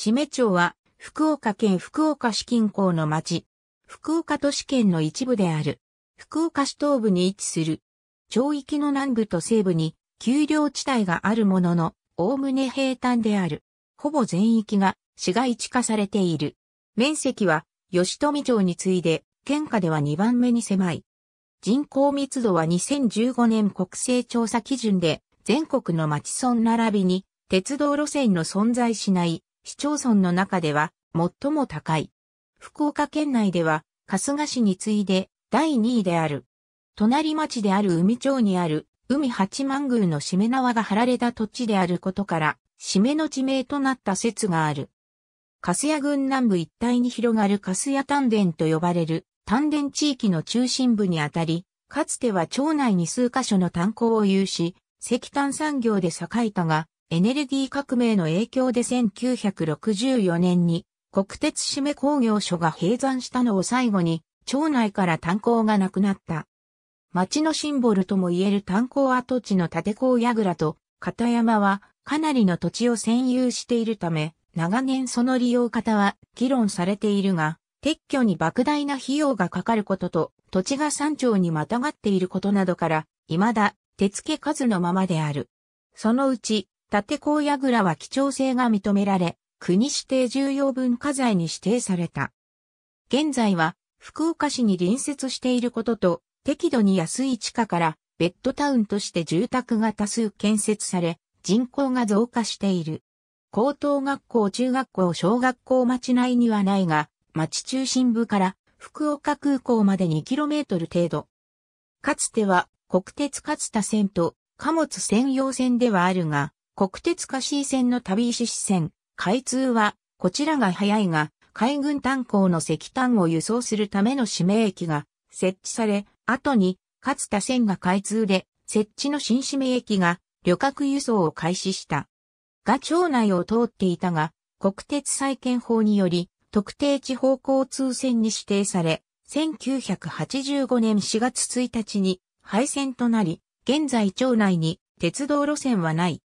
志免町は福岡県福岡市近郊の町、福岡都市圏の一部である。福岡市東部に位置する。町域の南部と西部に丘陵地帯があるものの、おおむね平坦である。ほぼ全域が市街地化されている。面積は吉富町に次いで、県下では2番目に狭い。人口密度は2015年国勢調査基準で、全国の町村並びに、鉄道路線の存在しない市町村の中では最も高い。福岡県内では春日市に次いで第2位である。隣町である海町にある海八幡宮のしめ縄が張られた土地であることから、しめの地名となった説がある。粕屋郡南部一帯に広がる粕屋炭田と呼ばれる炭田地域の中心部にあたり、かつては町内に数カ所の炭鉱を有し、石炭産業で栄えたが、エネルギー革命の影響で1964年に国鉄志免工業所が閉山したのを最後に町内から炭鉱がなくなった。町のシンボルともいえる炭鉱跡地の立坑櫓と片山はかなりの土地を占有しているため長年その利用方は議論されているが撤去に莫大な費用がかかることと土地が山頂にまたがっていることなどから未だ手付け数のままである。そのうち立坑櫓は貴重性が認められ、国指定重要文化財に指定された。現在は福岡市に隣接していることと、適度に安い地価からベッドタウンとして住宅が多数建設され、人口が増加している。高等学校、中学校、小学校町内にはないが、町中心部から福岡空港まで 2km 程度。かつては国鉄勝田線と貨物専用線ではあるが、国鉄香椎線の旅石線、開通は、こちらが早いが、海軍炭鉱の石炭を輸送するための指名駅が設置され、後に、勝田線が開通で、設置の新指名駅が旅客輸送を開始した。が町内を通っていたが、国鉄再建法により、特定地方交通線に指定され、1985年4月1日に廃線となり、現在町内に鉄道路線はない。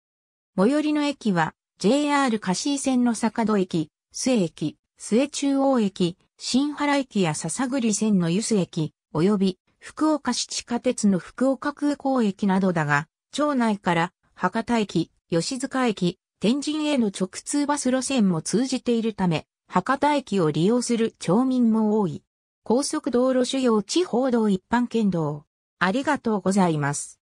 最寄りの駅は JR 香椎線の坂戸駅、須駅、須中央駅、新原駅や篠栗線の遊子駅、及び福岡市地下鉄の福岡空港駅などだが、町内から博多駅、吉塚駅、天神への直通バス路線も通じているため、博多駅を利用する町民も多い。高速道路主要地方道一般県道。ありがとうございます。